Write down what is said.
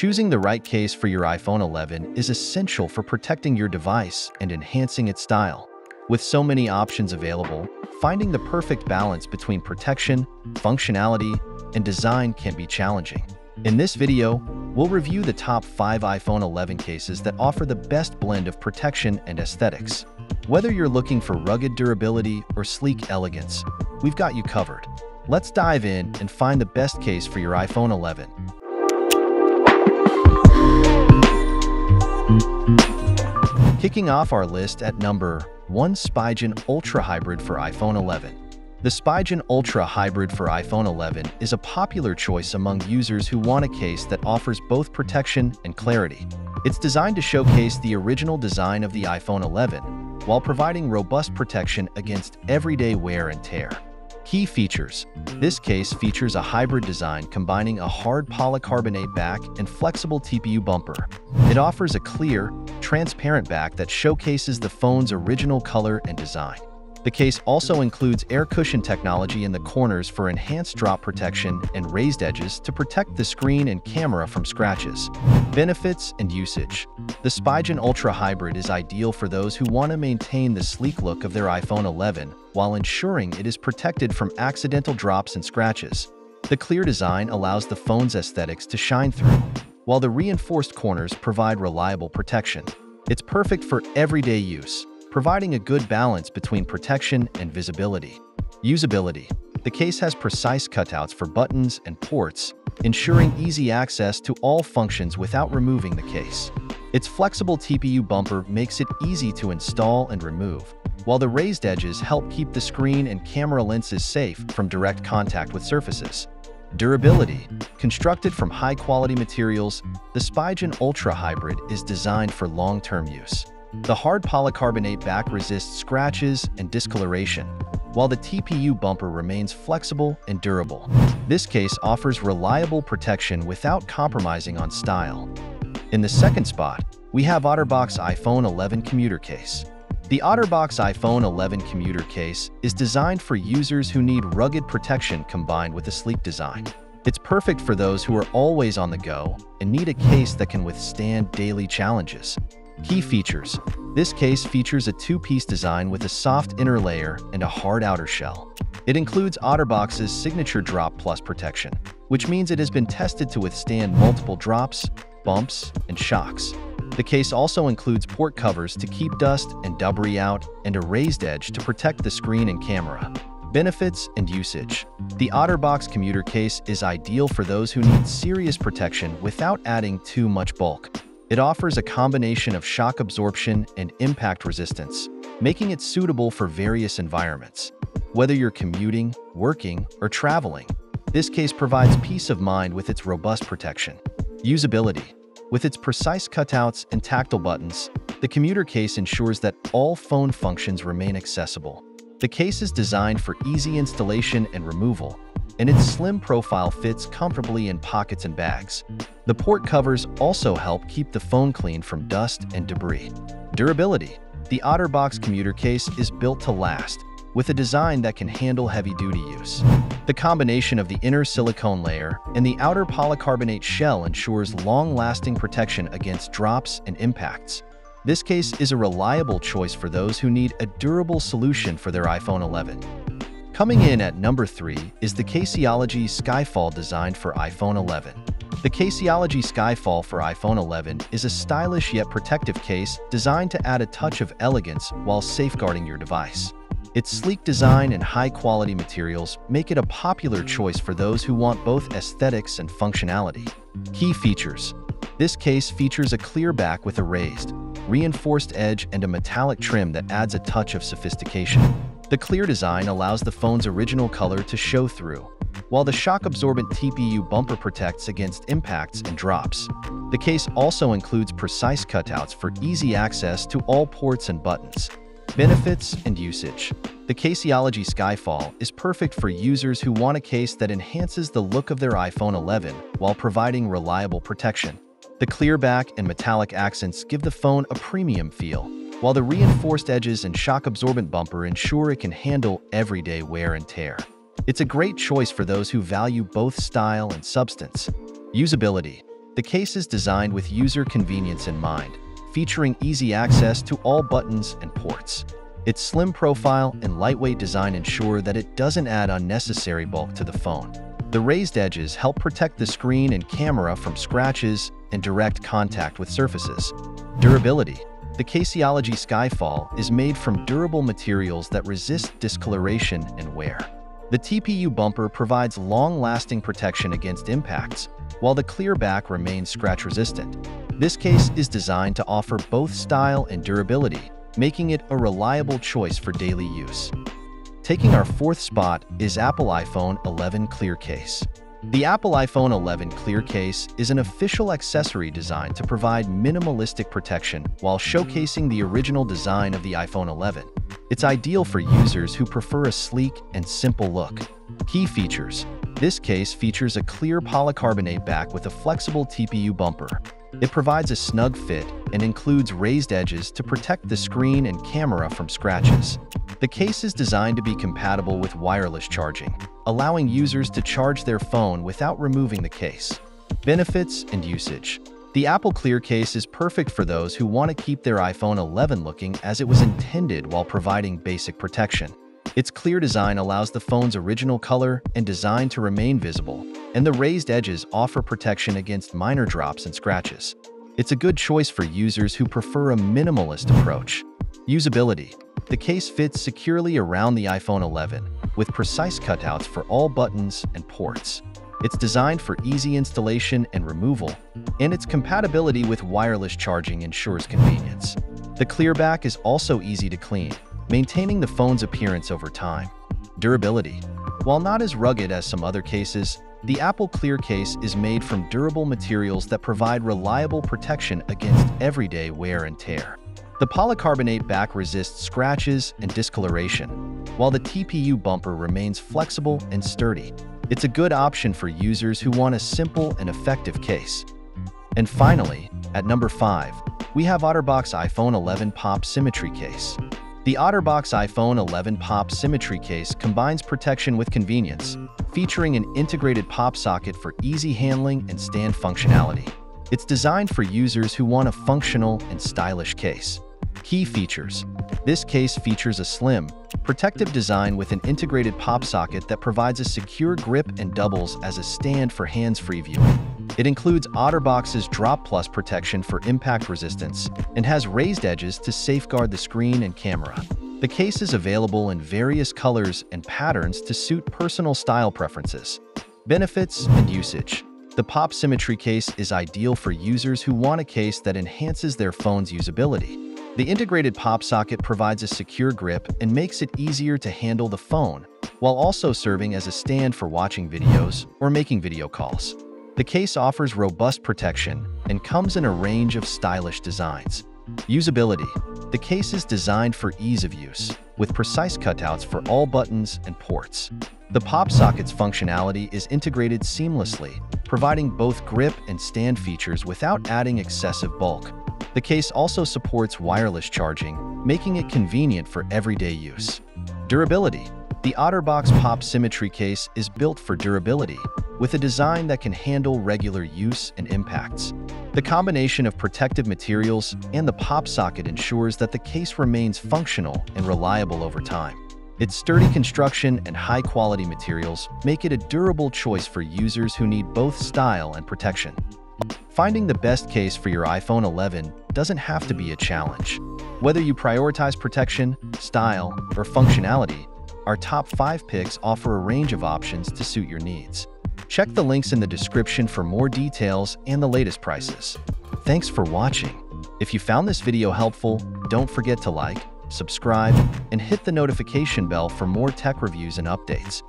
Choosing the right case for your iPhone 11 is essential for protecting your device and enhancing its style. With so many options available, finding the perfect balance between protection, functionality, and design can be challenging. In this video, we'll review the top 5 iPhone 11 cases that offer the best blend of protection and aesthetics. Whether you're looking for rugged durability or sleek elegance, we've got you covered. Let's dive in and find the best case for your iPhone 11. Kicking off our list at number 1, Spigen Ultra Hybrid for iPhone 11. The Spigen Ultra Hybrid for iPhone 11 is a popular choice among users who want a case that offers both protection and clarity. It's designed to showcase the original design of the iPhone 11, while providing robust protection against everyday wear and tear. Key features. This case features a hybrid design combining a hard polycarbonate back and flexible TPU bumper. It offers a clear, transparent back that showcases the phone's original color and design. The case also includes air cushion technology in the corners for enhanced drop protection and raised edges to protect the screen and camera from scratches. Benefits and usage. The Spigen Ultra Hybrid is ideal for those who want to maintain the sleek look of their iPhone 11 while ensuring it is protected from accidental drops and scratches. The clear design allows the phone's aesthetics to shine through, while the reinforced corners provide reliable protection. It's perfect for everyday use, providing a good balance between protection and visibility. Usability. The case has precise cutouts for buttons and ports, ensuring easy access to all functions without removing the case. Its flexible TPU bumper makes it easy to install and remove, while the raised edges help keep the screen and camera lenses safe from direct contact with surfaces. Durability. Constructed from high-quality materials, the Spigen Ultra Hybrid is designed for long-term use. The hard polycarbonate back resists scratches and discoloration, while the TPU bumper remains flexible and durable. This case offers reliable protection without compromising on style. In the second spot, we have OtterBox iPhone 11 Commuter Case. The OtterBox iPhone 11 Commuter Case is designed for users who need rugged protection combined with a sleek design. It's perfect for those who are always on the go and need a case that can withstand daily challenges. Key features. This case features a two-piece design with a soft inner layer and a hard outer shell. It includes OtterBox's signature Drop Plus protection, which means it has been tested to withstand multiple drops, bumps, and shocks. The case also includes port covers to keep dust and debris out and a raised edge to protect the screen and camera. Benefits and usage. The OtterBox Commuter Case is ideal for those who need serious protection without adding too much bulk. It offers a combination of shock absorption and impact resistance, making it suitable for various environments. Whether you're commuting, working, or traveling, this case provides peace of mind with its robust protection. Usability. With its precise cutouts and tactile buttons, the Commuter Case ensures that all phone functions remain accessible. The case is designed for easy installation and removal, and its slim profile fits comfortably in pockets and bags. The port covers also help keep the phone clean from dust and debris. Durability. The OtterBox Commuter Case is built to last, with a design that can handle heavy-duty use. The combination of the inner silicone layer and the outer polycarbonate shell ensures long-lasting protection against drops and impacts. This case is a reliable choice for those who need a durable solution for their iPhone 11. Coming in at number 3 is the Caseology Skyfall designed for iPhone 11. The Caseology Skyfall for iPhone 11 is a stylish yet protective case designed to add a touch of elegance while safeguarding your device. Its sleek design and high-quality materials make it a popular choice for those who want both aesthetics and functionality. Key features. This case features a clear back with a raised, reinforced edge and a metallic trim that adds a touch of sophistication. The clear design allows the phone's original color to show through, while the shock-absorbent TPU bumper protects against impacts and drops. The case also includes precise cutouts for easy access to all ports and buttons. Benefits and usage. The Caseology Skyfall is perfect for users who want a case that enhances the look of their iPhone 11 while providing reliable protection. The clear back and metallic accents give the phone a premium feel, while the reinforced edges and shock-absorbent bumper ensure it can handle everyday wear and tear. It's a great choice for those who value both style and substance. Usability. The case is designed with user convenience in mind, featuring easy access to all buttons and ports. Its slim profile and lightweight design ensure that it doesn't add unnecessary bulk to the phone. The raised edges help protect the screen and camera from scratches and direct contact with surfaces. Durability. The Caseology Skyfall is made from durable materials that resist discoloration and wear. The TPU bumper provides long-lasting protection against impacts, while the clear back remains scratch-resistant. This case is designed to offer both style and durability, making it a reliable choice for daily use. Taking our fourth spot is Apple iPhone 11 Clear Case. The Apple iPhone 11 Clear Case is an official accessory designed to provide minimalistic protection while showcasing the original design of the iPhone 11. It's ideal for users who prefer a sleek and simple look. Key features. This case features a clear polycarbonate back with a flexible TPU bumper. It provides a snug fit and includes raised edges to protect the screen and camera from scratches. The case is designed to be compatible with wireless charging, allowing users to charge their phone without removing the case. Benefits and usage. The Apple Clear Case is perfect for those who want to keep their iPhone 11 looking as it was intended while providing basic protection. Its clear design allows the phone's original color and design to remain visible, and the raised edges offer protection against minor drops and scratches. It's a good choice for users who prefer a minimalist approach. Usability. The case fits securely around the iPhone 11, with precise cutouts for all buttons and ports. It's designed for easy installation and removal, and its compatibility with wireless charging ensures convenience. The clear back is also easy to clean, maintaining the phone's appearance over time. Durability. While not as rugged as some other cases, the Apple Clear Case is made from durable materials that provide reliable protection against everyday wear and tear. The polycarbonate back resists scratches and discoloration, while the TPU bumper remains flexible and sturdy. It's a good option for users who want a simple and effective case. And finally, at number 5, we have OtterBox iPhone 11 Pop Symmetry Case. The OtterBox iPhone 11 Pop Symmetry Case combines protection with convenience, featuring an integrated pop socket for easy handling and stand functionality. It's designed for users who want a functional and stylish case. Key features. This case features a slim, protective design with an integrated pop socket that provides a secure grip and doubles as a stand for hands-free viewing. It includes OtterBox's Drop Plus protection for impact resistance and has raised edges to safeguard the screen and camera. The case is available in various colors and patterns to suit personal style preferences. Benefits and usage. The Pop Symmetry Case is ideal for users who want a case that enhances their phone's usability. The integrated pop socket provides a secure grip and makes it easier to handle the phone, while also serving as a stand for watching videos or making video calls. The case offers robust protection and comes in a range of stylish designs. Usability. The case is designed for ease of use, with precise cutouts for all buttons and ports. The pop socket's functionality is integrated seamlessly, providing both grip and stand features without adding excessive bulk. The case also supports wireless charging, making it convenient for everyday use. Durability. The OtterBox Pop Symmetry Case is built for durability, with a design that can handle regular use and impacts. The combination of protective materials and the pop socket ensures that the case remains functional and reliable over time. Its sturdy construction and high-quality materials make it a durable choice for users who need both style and protection. Finding the best case for your iPhone 11 doesn't have to be a challenge. Whether you prioritize protection, style, or functionality, our top 5 picks offer a range of options to suit your needs. Check the links in the description for more details and the latest prices. Thanks for watching. If you found this video helpful, don't forget to like, subscribe, and hit the notification bell for more tech reviews and updates.